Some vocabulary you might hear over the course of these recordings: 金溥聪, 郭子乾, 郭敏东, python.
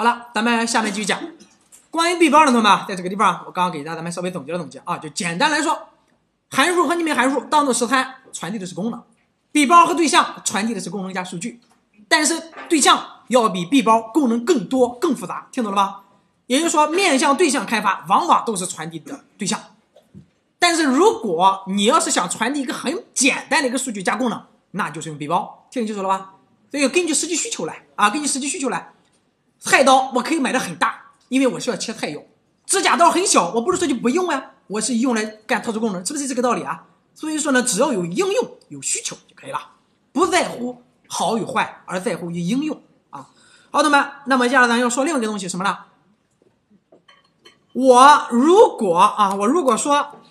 好了，咱们下面继续讲关于闭包的，同学们，在这个地方我刚刚给大家稍微总结了总结啊，就简单来说，函数和匿名函数当做时态传递的是功能，闭包和对象传递的是功能加数据，但是对象要比闭包功能更多更复杂，听懂了吧？也就是说，面向对象开发往往都是传递的对象，但是如果你要是想传递一个很简单的一个数据加功能，那就是用闭包，听清楚了吧？所以根据实际需求来啊，根据实际需求来。菜刀我可以买的很大，因为我需要切菜用。指甲刀很小，我不是说就不用啊，我是用来干特殊功能，是不是这个道理啊？所以说呢，只要有应用、有需求就可以了，不在乎好与坏，而在乎于应用啊。好，同学们，那么接下来咱要说另一个东西，什么呢？我如果说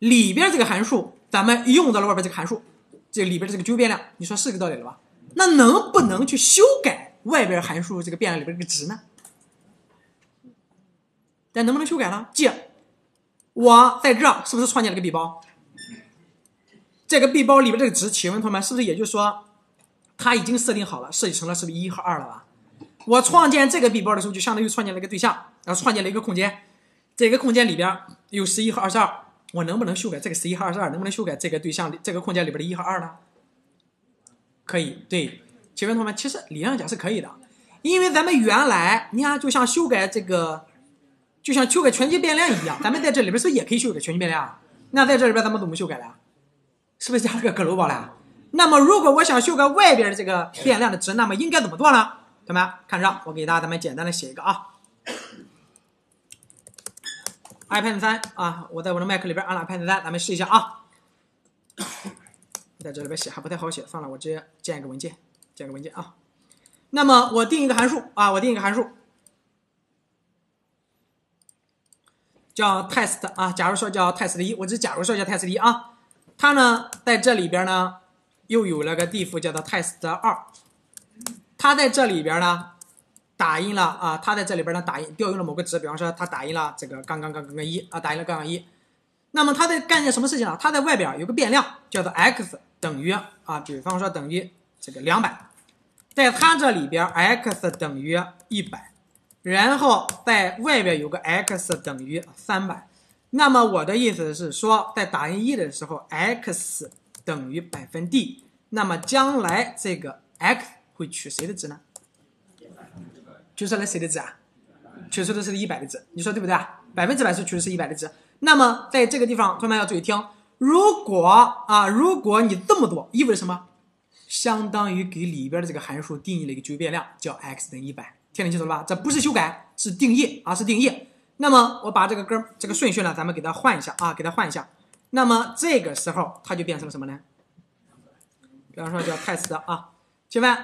里边这个函数，咱们用到了外边这个函数，这里边这个纠变量，你说是个道理了吧？那能不能去修改外边函数这个变量里边这个值呢？但能不能修改呢？即我在这儿是不是创建了个闭包？这个闭包里边这个值，请问同学们，是不是也就是说它已经设定好了，设计成了是不是1和2了吧？我创建这个闭包的时候，就相当于创建了一个对象，然后创建了一个空间，这个空间里边有11和22，我能不能修改这个11和22？能不能修改这个对象这个空间里边的1和2呢？可以，对。请问同学们，其实理论上讲是可以的，因为咱们原来你看，就像修改这个，就像修改全局变量一样，咱们在这里边是不是也可以修改全局变量？那在这里边咱们怎么修改了？是不是加了个佝偻包了？那么如果我想修改外边的这个变量的值，那么应该怎么做呢？同学们看着，我给大家咱们简单的写一个啊 ，Python 3啊，我在我的Mac里边按了 Python 3，咱们试一下啊。在这里边写还不太好写，算了，我直接建一个文件。这个文件啊，那么我定一个函数啊，我定一个函数叫 test 啊，假如说叫 test1，我只假如说叫 test1 啊，它呢在这里边呢又有了个 diff 叫做 test2，它在这里边呢打印了啊，它在这里边呢打印调用了某个值，比方说它打印了这个杠杠杠杠一啊，打印了杠杠一，那么它在干件什么事情呢？它在外边有个变量叫做 x 等于啊，比方说等于这个200，在它这里边 x 等于100，然后在外边有个 x 等于300。那么我的意思是说，在打印1的时候 ，x 等于%，那么将来这个 x 会取谁的值呢？取出来谁的值啊？取出的是100的值，你说对不对啊？100%是取的是100的值。那么在这个地方，同学们要注意听，如果你这么做，意味着什么？相当于给里边的这个函数定义了一个纠变量，叫 x 等于100，听得清楚了吧？这不是修改，是定义啊，是定义。那么我把这个顺序呢，咱们给它换一下啊，给它换一下。那么这个时候它就变成了什么呢？比方说叫 test 啊，请问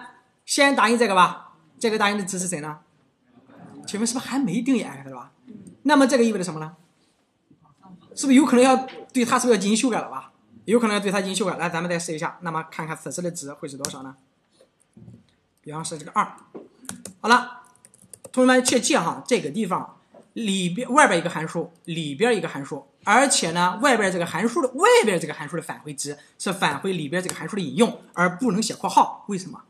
先打印这个吧，这个打印的值是谁呢？请问是不是还没定义 x 吧？那么这个意味着什么呢？是不是有可能要对它是不是要进行修改了吧？有可能要对它进行修改，来，咱们再试一下，那么看看此时的值会是多少呢？比方说这个2，好了，同学们切记哈，这个地方里边外边一个函数，里边一个函数，而且呢，外边这个函数的返回值是返回里边这个函数的引用，而不能写括号，为什么？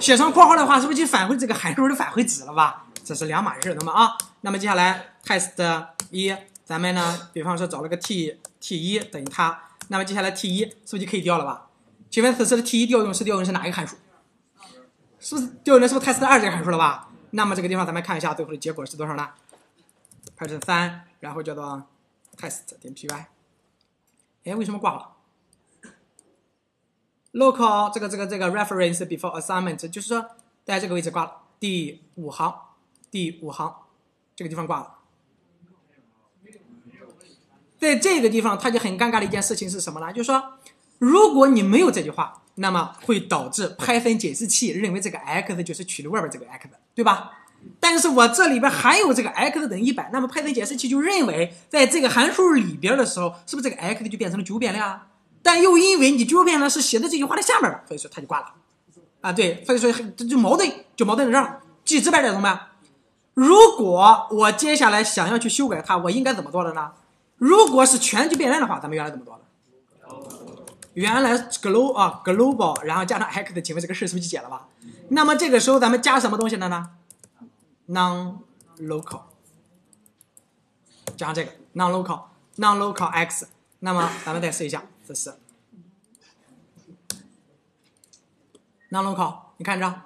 写成括号的话，是不是就返回这个函数的返回值了吧？这是两码事，同学们啊。那么接下来 test1，咱们呢，比方说找了个 t1 等于它，那么接下来 t1 是不是就可以调了吧？请问此时的 t1 调用是哪一个函数？是不是调用的是不是 test2 这个函数了吧？那么这个地方咱们看一下最后的结果是多少呢？ Python 3，然后叫做 test.py。哎，为什么挂了 ？local 这个 reference before assignment， 就是说在这个位置挂了，第五行这个地方挂了。在这个地方，它就很尴尬的一件事情是什么呢？就是说，如果你没有这句话，那么会导致 Python 解释器认为这个 x 就是取了外边这个 x， 对吧？但是我这里边还有这个 x 等于100，那么 Python 解释器就认为，在这个函数里边的时候，是不是这个 x 就变成了纠变量啊？但又因为你纠变量是写在这句话的下面了，所以说它就挂了。啊，对，所以说这就矛盾在这儿。记直白点，同学们，如果我接下来想要去修改它，我应该怎么做的呢？如果是全局变量的话，咱们原来怎么做的？原来 global， 然后加上 x， 请问这个事是不是就解了吧？那么这个时候咱们加什么东西了呢 ？non-local， 加上这个 non-local x。那么咱们再试一下，这是 non-local， 你看着，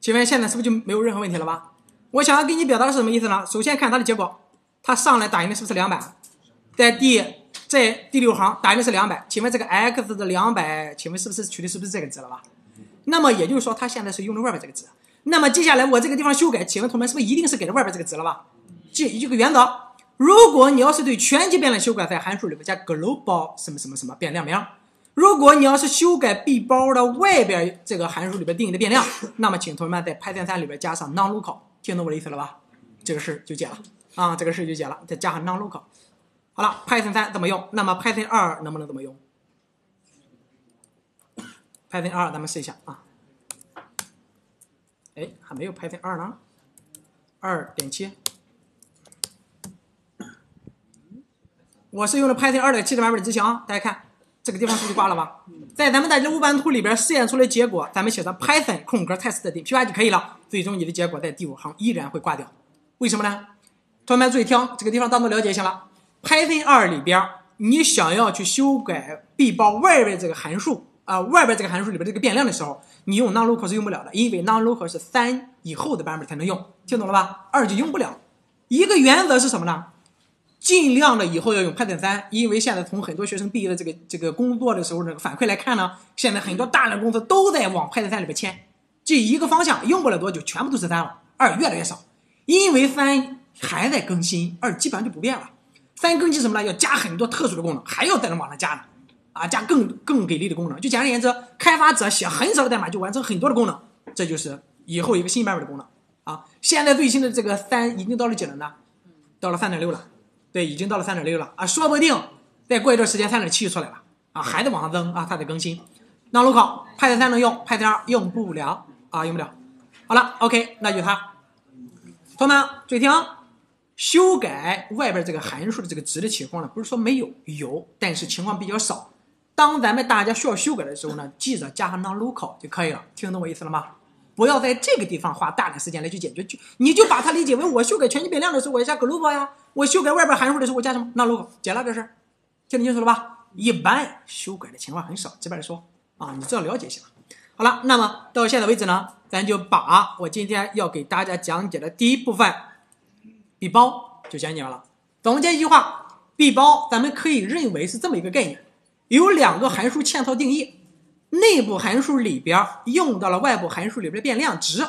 请问现在是不是就没有任何问题了吧？我想要给你表达的是什么意思呢？首先看它的结果，它上来打印的是不是200？在第六行打印的是200，请问这个 x 的200，请问是不是取的是不是这个值了吧？那么也就是说，它现在是用的外边这个值。那么接下来我这个地方修改，请问同学们是不是一定是给了外边这个值了吧？这个原则，如果你要是对全集变量修改，在函数里面加 global 什么什么什么变量名；如果你要是修改 B 包的外边这个函数里边定义的变量，那么请同学们在 Python 3里边加上 non-local， 听懂我的意思了吧？这个事就解了啊，这个事就解了，再加上 non-local。好了 ，Python 3怎么用？那么 Python 2能不能怎么用？Python 2，咱们试一下啊。哎，还没有 Python 2呢。2.7，我是用的 Python 2.7的版本执行啊。大家看，这个地方是不是挂了吧？在咱们的人物版图里边试验出来结果，咱们写上 Python 空格 test 点 py 就可以了。最终你的结果在第5行依然会挂掉，为什么呢？同学们注意听，这个地方当做了解一下了。Python 2里边，你想要去修改 B 包外边这个函数。外边这个函数里边这个变量的时候，你用 non-local 是用不了的，因为 non-local 是3以后的版本才能用，听懂了吧？2就用不了。一个原则是什么呢？尽量的以后要用 Python 3，因为现在从很多学生毕业的这个工作的时候这个反馈来看呢，现在很多大量公司都在往 Python 3里边迁，这一个方向用不了多久，全部都是3了，2越来越少，因为3还在更新，2基本上就不变了。3更新什么呢？要加很多特殊的功能，还要再能往上加呢。啊，加更给力的功能，就简而言之，开发者写很少的代码就完成很多的功能，这就是以后一个新版本的功能啊。现在最新的这个3已经到了几了呢？到了 3.6 了，对，已经到了 3.6 了啊，说不定再过一段时间 3.7 就出来了啊，还得往上增啊，它得更新。non-local Python 3能用 ，Python 2用不了啊，用不了。好了 ，OK， 那就它。同学们注意听。修改外边这个函数的这个值的情况呢，不是说没有，有，但是情况比较少。当咱们大家需要修改的时候呢，记着加上 non-local 就可以了，听懂我意思了吗？不要在这个地方花大量时间来去解决，你就把它理解为我修改全集变量的时候我要加 global 呀，我修改外边函数的时候我加什么 non-local， 解了这事，听得清楚了吧？一般修改的情况很少，直白的说啊，你只要了解一下。好了，那么到现在为止呢，咱就把我今天要给大家讲解的第一部分 B 包就讲解完了。总结一句话 ，B 包咱们可以认为是这么一个概念。有两个函数嵌套定义，内部函数里边用到了外部函数里边的变量值，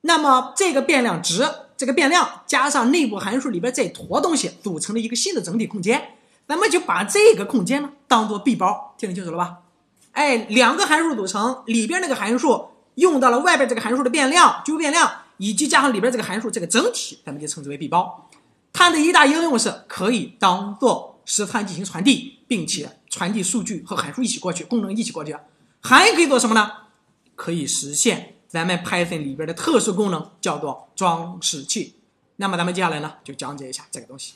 那么这个变量值，这个变量加上内部函数里边这坨东西组成了一个新的整体空间，咱们就把这个空间呢当做 B 包，听得清楚了吧？哎，两个函数组成，里边那个函数用到了外边这个函数的变量，Q变量，以及加上里边这个函数这个整体，咱们就称之为 B 包。它的一大应用是可以当做实参进行传递，并且传递数据和函数一起过去，功能一起过去，还可以做什么呢？可以实现咱们 Python 里边的特殊功能，叫做装饰器。那么咱们接下来呢，就讲解一下这个东西。